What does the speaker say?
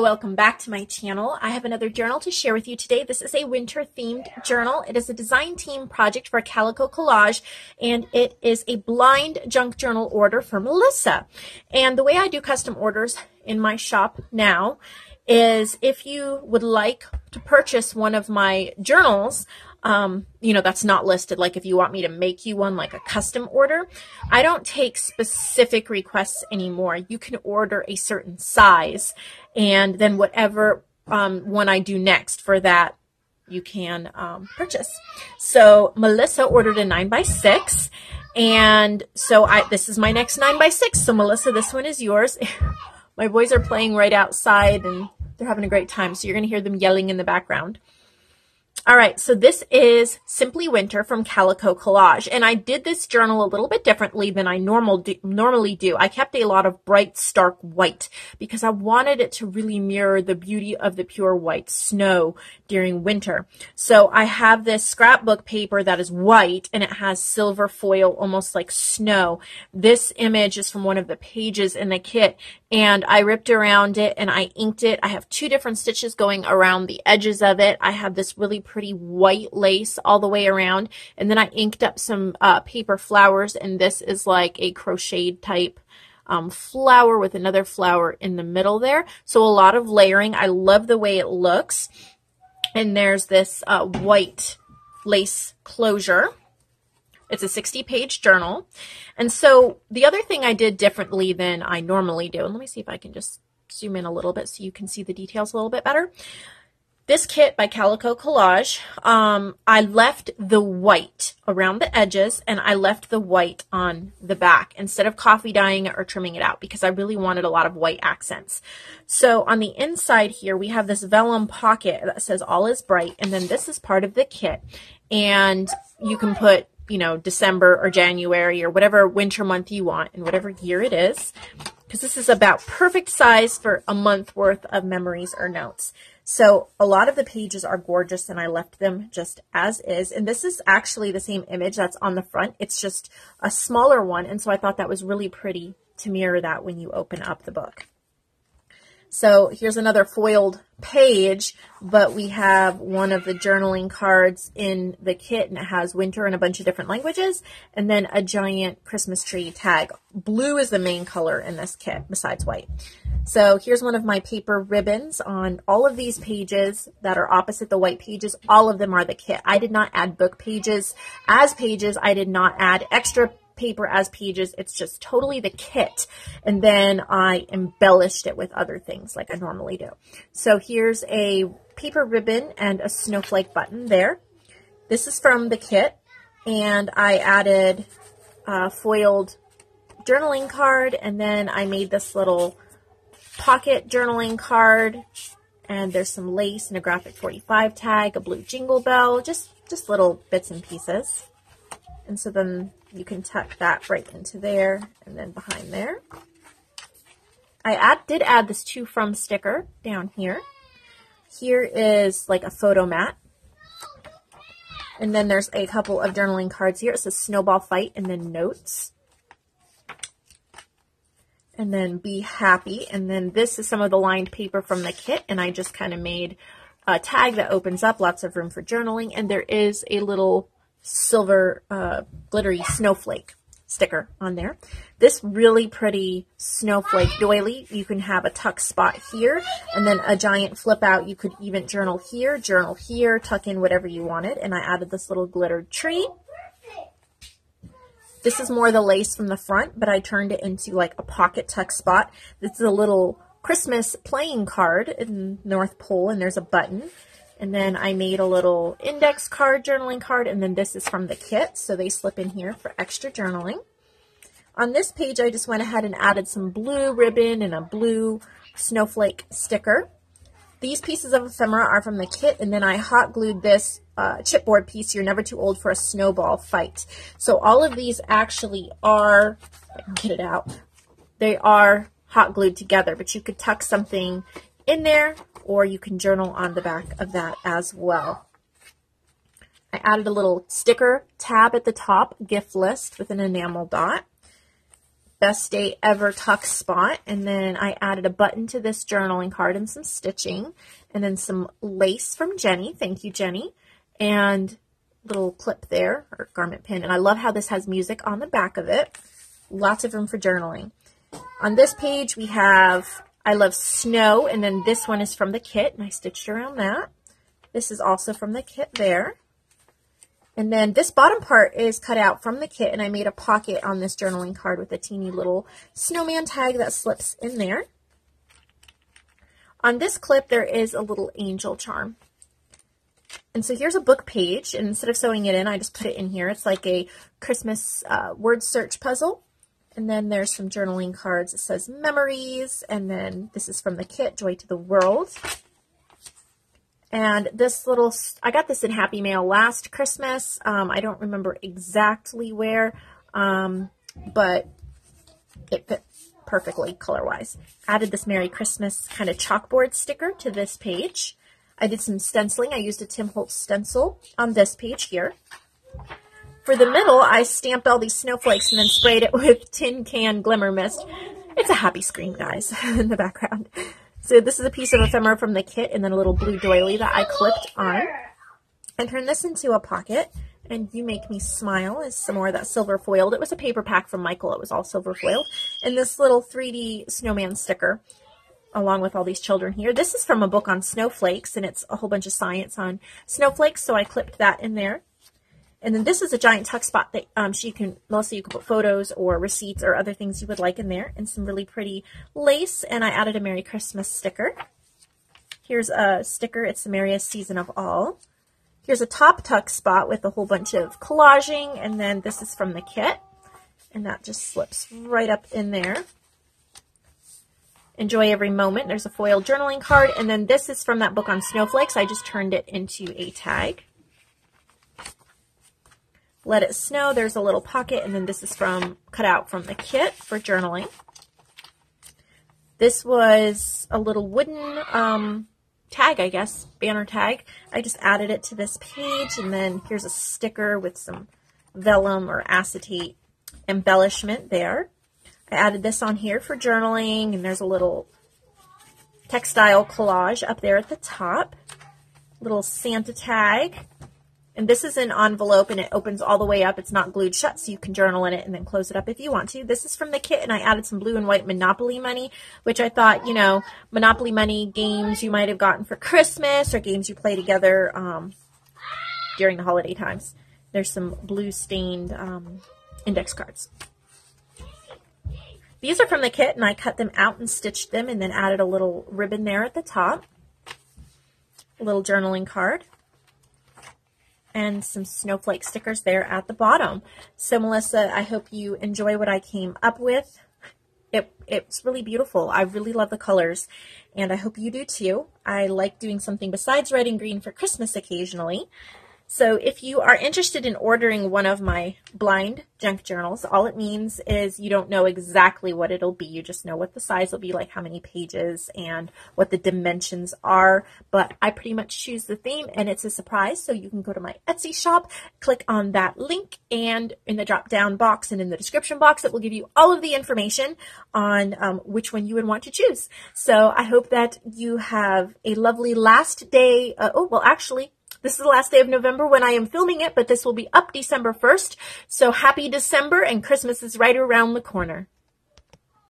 Hello, welcome back to my channel. I have another journal to share with you today. This is a winter themed journal. It is a design team project for Calico Collage, and it is a blind junk journal order for Melissa. And the way I do custom orders in my shop now is if you would like to purchase one of my journals, you know, that's not listed. Like if you want me to make you one, like a custom order, I don't take specific requests anymore. You can order a certain size and then whatever, one I do next for that, you can, purchase. So Melissa ordered a 9x6. And so this is my next 9x6. So Melissa, this one is yours. My boys are playing right outside and they're having a great time. So you're going to hear them yelling in the background. All right, so this is Simply Winter from Calico Collage, and I did this journal a little bit differently than I normally do. I kept a lot of bright, stark white because I wanted it to really mirror the beauty of the pure white snow during winter. So I have this scrapbook paper that is white, and it has silver foil, almost like snow. This image is from one of the pages in the kit, and I ripped around it, and I inked it. I have two different stitches going around the edges of it. I have this really pretty white lace all the way around, and then I inked up some paper flowers, and this is like a crocheted type flower with another flower in the middle there. So a lot of layering. I love the way it looks, and there's this white lace closure. It's a 60-page journal. And so the other thing I did differently than I normally do, and let me see if I can just zoom in a little bit so you can see the details a little bit better. This kit by Calico Collage, I left the white around the edges, and I left the white on the back instead of coffee dyeing it or trimming it out because I really wanted a lot of white accents. So on the inside here, we have this vellum pocket that says all is bright, and then this is part of the kit. And you can put, you know, December or January or whatever winter month you want and whatever year it is, because this is about perfect size for a month worth of memories or notes. So a lot of the pages are gorgeous, and I left them just as is. And this is actually the same image that's on the front. It's just a smaller one. And so I thought that was really pretty to mirror that when you open up the book. So here's another foiled page, but we have one of the journaling cards in the kit, and it has winter in a bunch of different languages, and then a giant Christmas tree tag. Blue is the main color in this kit besides white. So here's one of my paper ribbons on all of these pages that are opposite the white pages. All of them are the kit. I did not add book pages as pages. I did not add extra paper as pages. It's just totally the kit. And then I embellished it with other things like I normally do. So here's a paper ribbon and a snowflake button there. This is from the kit, and I added a foiled journaling card, and then I made this little pocket journaling card, and there's some lace and a Graphic 45 tag, a blue jingle bell, just little bits and pieces. And so then you can tuck that right into there and then behind there. I did add this to from sticker down here. Here is like a photo mat. And then there's a couple of journaling cards here. It says Snowball Fight and then notes. And then Be Happy. And then this is some of the lined paper from the kit. And I just kind of made a tag that opens up, lots of room for journaling. And there is a little silver glittery snowflake sticker on there. This really pretty snowflake doily, you can have a tuck spot here and then a giant flip out. You could even journal here, tuck in whatever you wanted. And I added this little glittered tree. This is more the lace from the front, but I turned it into like a pocket tuck spot. This is a little Christmas playing card in North Pole, and there's a button. And then I made a little index card, journaling card, and then this is from the kit. So they slip in here for extra journaling. On this page, I just went ahead and added some blue ribbon and a blue snowflake sticker. These pieces of ephemera are from the kit, and then I hot glued this chipboard piece, You're Never Too Old for a Snowball Fight. So all of these actually are, if I can get it out, they are hot glued together, but you could tuck something in there, or you can journal on the back of that as well. I added a little sticker tab at the top, gift list with an enamel dot. best day ever tuck spot, and then I added a button to this journaling card and some stitching, and then some lace from Jenny. Thank you, Jenny. And little clip there, or garment pin, and I love how this has music on the back of it. Lots of room for journaling. On this page we have I Love Snow, and then this one is from the kit, and I stitched around that. This is also from the kit there. And then this bottom part is cut out from the kit, and I made a pocket on this journaling card with a teeny little snowman tag that slips in there. On this clip, there is a little angel charm. And so here's a book page, and instead of sewing it in, I just put it in here. It's like a Christmas word search puzzle. And then there's some journaling cards. It says memories, and then this is from the kit, Joy to the World. And this little, I got this in Happy Mail last Christmas. I don't remember exactly where, but it fit perfectly color-wise. Added this Merry Christmas kind of chalkboard sticker to this page. I did some stenciling. I used a Tim Holtz stencil on this page here. For the middle, I stamped all these snowflakes and then sprayed it with Tin Can Glimmer Mist. It's a happy screen, guys, in the background. So this is a piece of ephemera from the kit, and then a little blue doily that I clipped on. I turned this into a pocket, and You Make Me Smile is some more of that silver foiled. It was a paper pack from Michael. It was all silver foiled. And this little 3D snowman sticker, along with all these children here. This is from a book on snowflakes, and it's a whole bunch of science on snowflakes, so I clipped that in there. And then this is a giant tuck spot that Melissa, you can put photos or receipts or other things you would like in there, and some really pretty lace, and I added a Merry Christmas sticker. Here's a sticker, it's the merriest season of all. Here's a top tuck spot with a whole bunch of collaging, and then this is from the kit, and that just slips right up in there. Enjoy Every Moment, there's a foil journaling card, and then this is from that book on snowflakes. I just turned it into a tag. Let It Snow, there's a little pocket, and then this is cut out from the kit for journaling. This was a little wooden tag, I guess, banner tag. I just added it to this page, and then here's a sticker with some vellum or acetate embellishment there. I added this on here for journaling, and there's a little textile collage up there at the top. Little Santa tag. And this is an envelope, and it opens all the way up. It's not glued shut, so you can journal in it and then close it up if you want to. This is from the kit, and I added some blue and white Monopoly money, which I thought, you know, Monopoly money games you might have gotten for Christmas or games you play together during the holiday times. There's some blue stained index cards. These are from the kit, and I cut them out and stitched them, and then added a little ribbon there at the top. A little journaling card. And some snowflake stickers there at the bottom. So Melissa, I hope you enjoy what I came up with. It's really beautiful. I really love the colors, and I hope you do too. I like doing something besides red and green for Christmas occasionally. So if you are interested in ordering one of my blind junk journals, all it means is you don't know exactly what it'll be. You just know what the size will be, like how many pages and what the dimensions are. But I pretty much choose the theme, and it's a surprise. So you can go to my Etsy shop, click on that link, and in the drop down box and in the description box, it will give you all of the information on which one you would want to choose. So I hope that you have a lovely last day. This is the last day of November when I am filming it, but this will be up December 1st. So happy December, and Christmas is right around the corner.